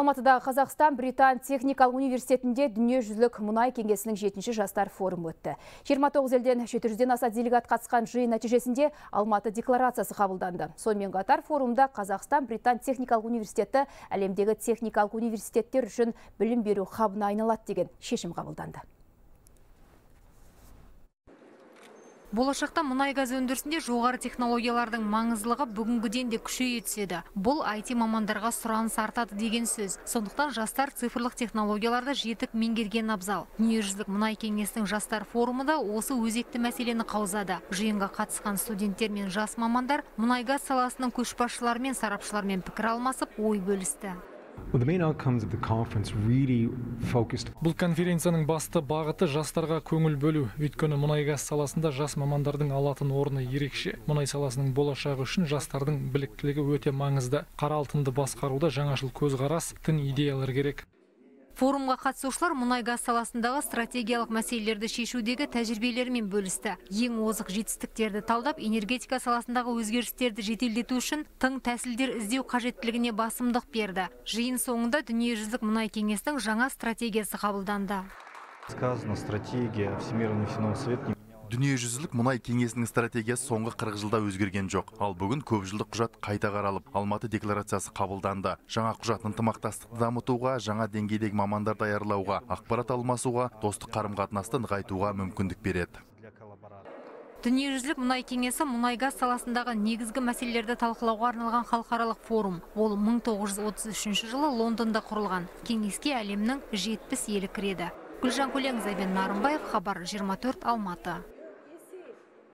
Алматыда Қазақстан-Британ техникалық университетінде Дүниежүзілік мұнай кеңесінің 7-ші Жастар-Форумы өтті. 29 елден 700-ден аса делегат қатысқан жиын нәтижесінде Алматы декларациясы қабылданды. Сонымен қатар форумда Қазақстан-Британ техникалық университеті әлемдегі техникалық университеттер үшін білім беру хабына айналады деген шешім қабылданды. Болашақта мұнайгаз өндірісінде жоғары технологиялардың маңыздылығы бүгінгіден де күшейе түседі. Бұл IT мамандарға сұраныс артады деген сөз. Сондықтан жастар цифрлық технологияларда жетік меңгерген абзал. Дүниежүзілік мұнай кеңесінің жастар форумында осы өзекті мәселені қаузады. Жиынға қатысқан студенттер мен жас мамандар мұнайгаз саласының көшбасшылары мен сарапшылармен пікір алмасып ой бөлісті. Бұл конференцияның басты бағыты жастарға көңіл бөлу. Өйткені мұнайгаз саласында жас мамандардың алатын орны ерекше. Мұнай саласының болашағы үшін жастардың біліктілігі өте маңызды. Қара алтынды басқаруда жаңашыл көзқарас, тың идеялар керек. Форумға қатысушылар мұнайгаз саласындағы стратегиялық мәселелерді шешудегі тәжірибелермен бөлісті. Ең озық жетістіктерді талдап, энергетика саласындағы өзгерістерді жетелдету үшін тың тәсілдер іздеу қажеттілігіне басымдық берді. Жиын соңында Дүниежүзілік мұнай кеңесінің жаңа стратегиясы қабылданды. Сказана стратегия Всемирный финансовый совет. Дүниежүзілік мұнай кеңесінің стратегиясы соңғы 40 жылда өзгерген жоқ. Ал бүгін көпжылдық құжат қайта қаралып, Алматы декларациясы қабылданды. Жаңа құжат ынтымақтастықты дамытуға, жаңа деңгейдегі мамандар даярлауға, ақпарат алмасуға, достық қарым-қатынасты нығайтуға мүмкіндік береді. Дүниежүзілік мұнай кеңесі мұнайгаз саласындағы негізгі мәселелерді талқылауға арналған халықаралық форум. Ол 1933 жылы Лондонда құрылған. Кеңеске әлемнің 70 елі кіреді. Гүлжан Көлеңзабен Нарымбаев, хабар 24, Алматы.